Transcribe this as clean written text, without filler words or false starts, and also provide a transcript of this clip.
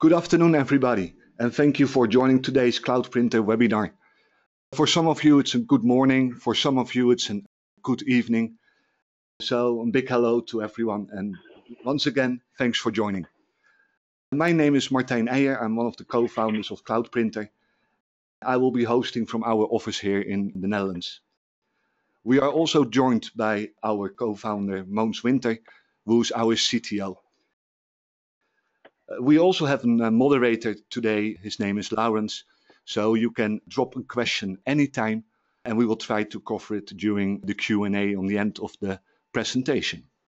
Good afternoon, everybody, and thank you for joining today's Cloud Printer webinar. For some of you, it's a good morning. For some of you, it's a good evening. So a big hello to everyone, and once again, thanks for joining. My name is Martijn Eier. I'm one of the co-founders of Cloud Printer. I will be hosting from our office here in the Netherlands. We are also joined by our co-founder, Moens Winter, who's our CTO. We also have a moderator today. His name is Laurens. So you can drop a question anytime, and we will try to cover it during the Q&A on the end of the presentation.